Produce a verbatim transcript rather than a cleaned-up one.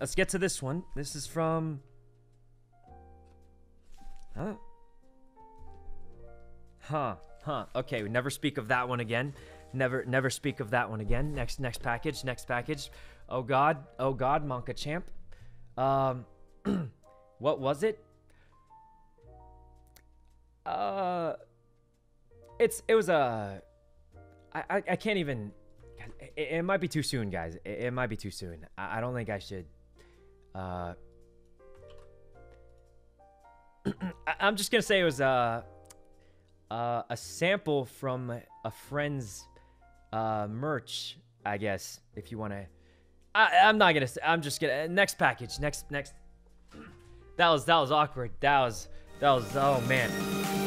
Let's get to this one. This is from... Huh? Huh. Huh. Okay, we never speak of that one again. Never never speak of that one again. Next next package. Next package. Oh god. Oh god, Monka Champ. Um what was it? Uh It's it was a I I, I can't even it, it might be too soon, guys. It, it might be too soon. I, I don't think I should uh I, I'm just gonna say it was a uh, a sample from a friend's uh merch, I guess, if you wanna. I I'm not gonna say I'm just gonna next package, next next that was that was awkward. That was that was oh man.